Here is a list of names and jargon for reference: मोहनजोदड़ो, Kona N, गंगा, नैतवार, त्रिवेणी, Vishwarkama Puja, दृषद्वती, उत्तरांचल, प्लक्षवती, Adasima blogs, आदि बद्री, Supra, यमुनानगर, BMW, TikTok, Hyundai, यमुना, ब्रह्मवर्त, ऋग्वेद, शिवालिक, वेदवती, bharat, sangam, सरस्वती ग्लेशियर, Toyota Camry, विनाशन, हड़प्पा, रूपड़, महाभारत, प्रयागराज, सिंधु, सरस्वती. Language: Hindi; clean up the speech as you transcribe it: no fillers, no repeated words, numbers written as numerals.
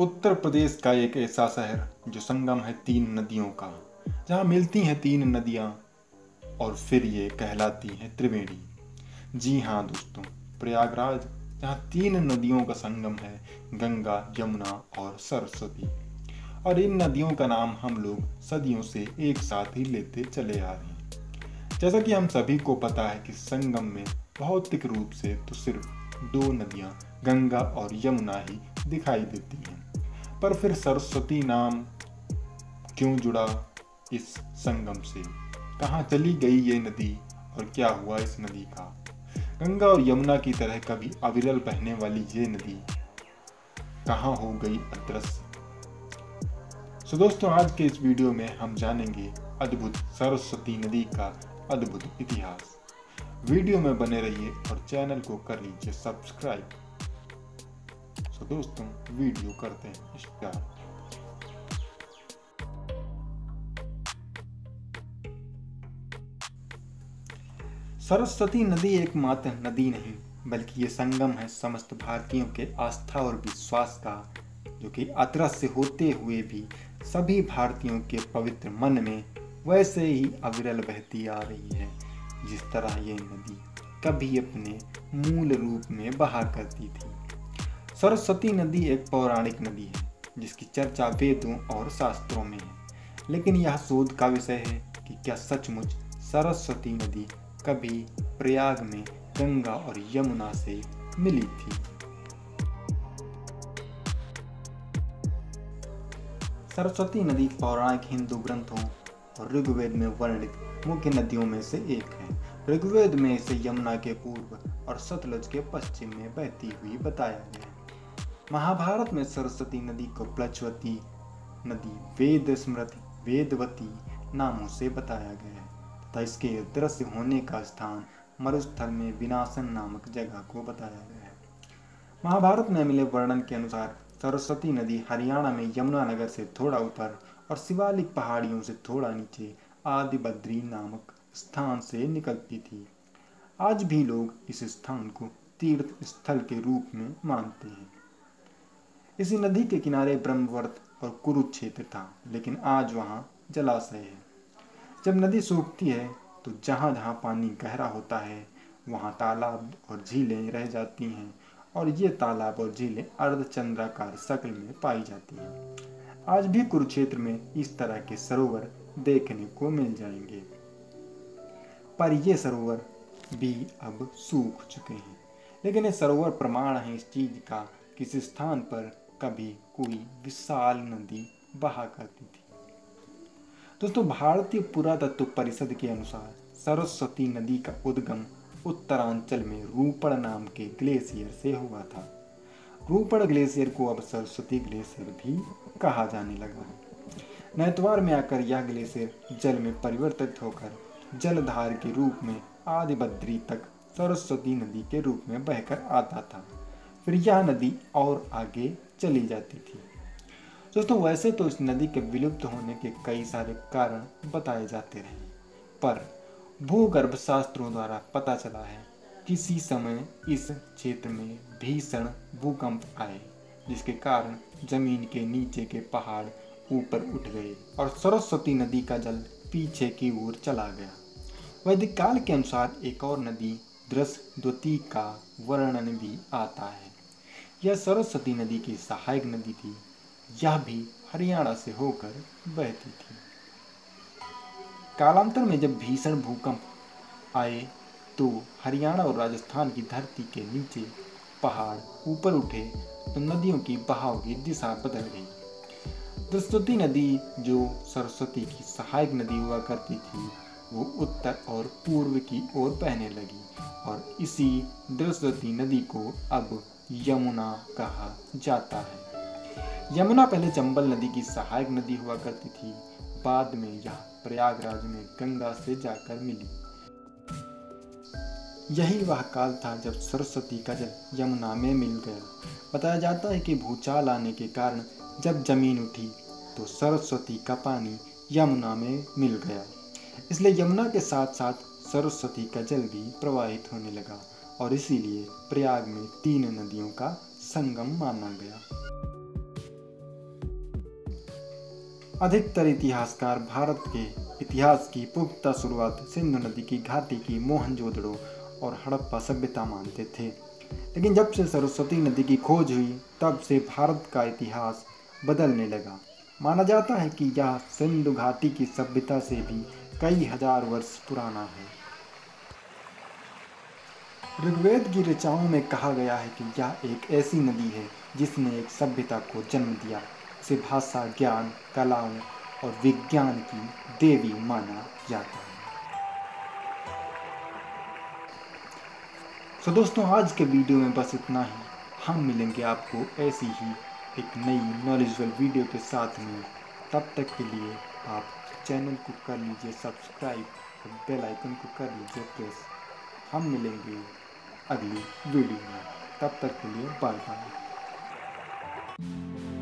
उत्तर प्रदेश का एक ऐसा शहर जो संगम है तीन नदियों का, जहाँ मिलती हैं तीन नदियाँ और फिर ये कहलाती हैं त्रिवेणी। जी हाँ दोस्तों, प्रयागराज जहाँ तीन नदियों का संगम है, गंगा, यमुना और सरस्वती, और इन नदियों का नाम हम लोग सदियों से एक साथ ही लेते चले आ रहे हैं। जैसा कि हम सभी को पता है कि संगम में भौतिक रूप से तो सिर्फ दो नदियां गंगा और यमुना ही दिखाई देती हैं, पर फिर सरस्वती नाम क्यों जुड़ा इस संगम से? कहाँ चली गई ये नदी और क्या हुआ इस नदी का? गंगा और यमुना की तरह कभी अविरल बहने वाली ये नदी कहाँ हो गई अदृश्य? तो दोस्तों, आज के इस वीडियो में हम जानेंगे अद्भुत सरस्वती नदी का अद्भुत इतिहास। वीडियो में बने रहिए और चैनल को कर लीजिए सब्सक्राइब। तो दोस्तों, वीडियो करते हैं स्टार्ट। सरस्वती नदी एकमात्र नदी नहीं बल्कि ये संगम है समस्त भारतीयों के आस्था और विश्वास का, जो कि अदृश्य होते हुए भी सभी भारतीयों के पवित्र मन में वैसे ही अविरल बहती आ रही है, जिस तरह ये नदी कभी अपने मूल रूप में बहा करती थी। सरस्वती नदी एक पौराणिक नदी है जिसकी चर्चा वेदों और शास्त्रों में है, लेकिन यह शोध का विषय है कि क्या सचमुच सरस्वती नदी कभी प्रयाग में गंगा और यमुना से मिली थी? सरस्वती नदी पौराणिक हिंदू ग्रंथों और ऋग्वेद में वर्णित मुख्य नदियों में से एक है। ऋग्वेद में इसे यमुना के पूर्व और सतलज के पश्चिम में बहती हुई बताया गया है। महाभारत में सरस्वती नदी को प्लक्षवती नदी, वेद स्मृति, वेदवती नामों से बताया गया है तथा इसके दृश्य होने का स्थान मरुस्थल में विनाशन नामक जगह को बताया गया है। महाभारत में मिले वर्णन के अनुसार सरस्वती नदी हरियाणा में यमुनानगर से थोड़ा ऊपर और शिवालिक पहाड़ियों से थोड़ा नीचे आदि बद्री नामक स्थान से निकलती थी। आज भी लोग इस स्थान को तीर्थ स्थल के रूप में मानते हैं। इसी नदी के किनारे ब्रह्मवर्त और कुरुक्षेत्र था, लेकिन आज वहाँ जलाशय है। जब नदी सूखती है तो जहाँ जहाँ पानी गहरा होता है वहाँ तालाब और झीलें रह जाती हैं, और ये तालाब और झीलें अर्धचंद्राकार शक्ल में पाई जाती हैं। आज भी कुरुक्षेत्र में इस तरह के सरोवर देखने को मिल जाएंगे, पर ये सरोवर भी अब सूख चुके हैं। लेकिन ये सरोवर प्रमाण है इस चीज का, किस स्थान पर कभी कोई विशाल नदी बहा करती थी। दोस्तों, भारतीय पुरातत्व परिषद के अनुसार सरस्वती नदी का उद्गम उत्तरांचल में रूपड़ नाम के ग्लेशियर से हुआ था। रूपड़ ग्लेशियर को अब सरस्वती ग्लेशियर भी कहा जाने लगा है। नैतवार में आकर यह ग्लेशियर जल में परिवर्तित होकर जलधार के रूप में आदि बद्री तक सरस्वती नदी के रूप में बहकर आता था। फिर यह नदी और आगे चली जाती थी। दोस्तों, वैसे तो इस नदी के विलुप्त होने के कई सारे कारण बताए जाते रहे, पर भूगर्भ शास्त्रों द्वारा पता चला है किसी समय इस क्षेत्र में भीषण भूकंप आए, जिसके कारण जमीन के नीचे के पहाड़ ऊपर उठ गए और सरस्वती नदी का जल पीछे की ओर चला गया। वैदिक काल के अनुसार एक और नदी दृषद्वती का वर्णन भी आता है। यह सरस्वती नदी की सहायक नदी थी। यह भी हरियाणा से होकर बहती थी। कालांतर में जब भीषण भूकंप आए तो हरियाणा और राजस्थान की धरती के नीचे पहाड़ ऊपर उठे तो नदियों की बहाव की दिशा बदल गई। दृषद्वती नदी, जो सरस्वती की सहायक नदी हुआ करती थी, वो उत्तर और पूर्व की ओर बहने लगी और इसी दृषद्वती नदी को अब यमुना कहा जाता है। यमुना पहले चंबल नदी की सहायक नदी हुआ करती थी, बाद में यह प्रयागराज में गंगा से जाकर मिली। यही वह काल था जब सरस्वती का जल यमुना में मिल गया। बताया जाता है कि भूचाल आने के कारण जब जमीन उठी तो सरस्वती का पानी यमुना में मिल गया, इसलिए यमुना के साथ साथ सरस्वती का जल भी प्रवाहित होने लगा और इसीलिए प्रयाग में तीन नदियों का संगम माना गया। अधिकतर इतिहासकार भारत के इतिहास की पुख्ता शुरुआत सिंधु नदी की घाटी की मोहनजोदड़ो और हड़प्पा सभ्यता मानते थे, लेकिन जब से सरस्वती नदी की खोज हुई तब से भारत का इतिहास बदलने लगा। माना जाता है कि यह सिंधु घाटी की सभ्यता से भी कई हजार वर्ष पुराना है। ऋग्वेद की ऋचाओं में कहा गया है कि यह एक ऐसी नदी है जिसने एक सभ्यता को जन्म दिया, इसे भाषा, ज्ञान, कलाओं और विज्ञान की देवी माना जाता है। तो दोस्तों, आज के वीडियो में बस इतना ही। हम मिलेंगे आपको ऐसी ही एक नई नॉलेजफुल वीडियो के साथ में। तब तक के लिए आप चैनल को कर लीजिए सब्सक्राइब और बेल आइकन को कर लीजिए प्रेस। हम मिलेंगे अगली वीडियो में, तब तक के लिए बाय बाय।